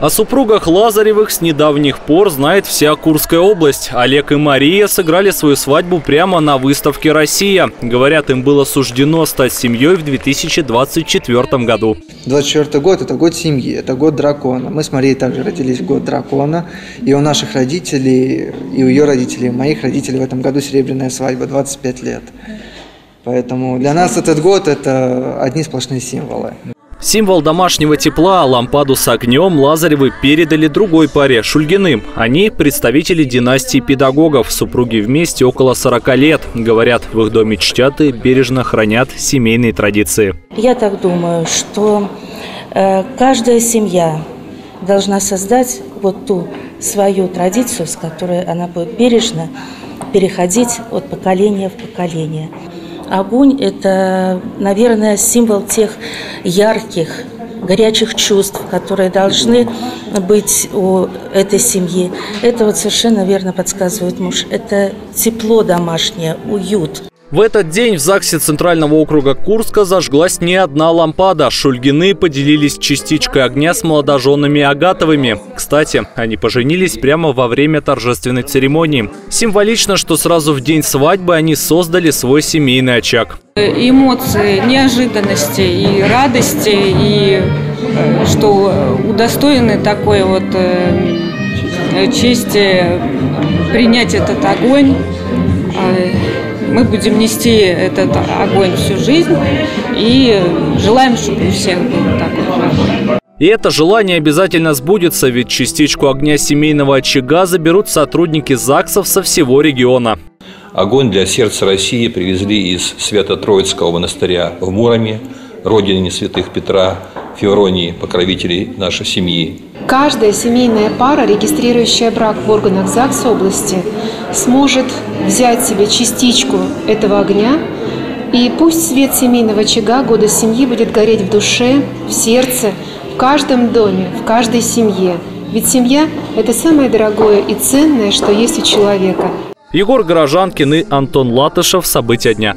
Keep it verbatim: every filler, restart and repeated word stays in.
О супругах Лазаревых с недавних пор знает вся Курская область. Олег и Мария сыграли свою свадьбу прямо на выставке «Россия». Говорят, им было суждено стать семьей в две тысячи двадцать четвёртом году. двадцать четвёртый год – это год семьи, это год дракона. Мы с Марией также родились в год дракона. И у наших родителей, и у ее родителей, и у моих родителей в этом году серебряная свадьба – двадцать пять лет. Поэтому для нас этот год – это одни сплошные символы. Символ домашнего тепла, лампаду с огнем Лазаревы передали другой паре – Шульгиным. Они – представители династии педагогов. Супруги вместе около сорока лет. Говорят, в их доме чтят и бережно хранят семейные традиции. Я так думаю, что э, каждая семья должна создать вот ту свою традицию, с которой она будет бережно переходить от поколения в поколение. Огонь – это, наверное, символ тех ярких, горячих чувств, которые должны быть у этой семьи. Это вот совершенно верно подсказывает муж. Это тепло домашнее, уют. В этот день в ЗАГСе Центрального округа Курска зажглась не одна лампада. Шульгины поделились частичкой огня с молодоженами Агатовыми. Кстати, они поженились прямо во время торжественной церемонии. Символично, что сразу в день свадьбы они создали свой семейный очаг. Эмоции неожиданности и радости, и что удостоены такой вот чести принять этот огонь. Мы будем нести этот огонь всю жизнь и желаем, чтобы у всех был такой огонь. И это желание обязательно сбудется, ведь частичку огня семейного очага заберут сотрудники ЗАГСов со всего региона. Огонь для сердца России привезли из Свято-Троицкого монастыря в Муроме, родине святых Петра, Февронии, покровителей нашей семьи. Каждая семейная пара, регистрирующая брак в органах ЗАГС области, сможет взять себе частичку этого огня, и пусть свет семейного очага года семьи будет гореть в душе, в сердце, в каждом доме, в каждой семье. Ведь семья – это самое дорогое и ценное, что есть у человека. Егор Грожанкин и Антон Латышев. События дня.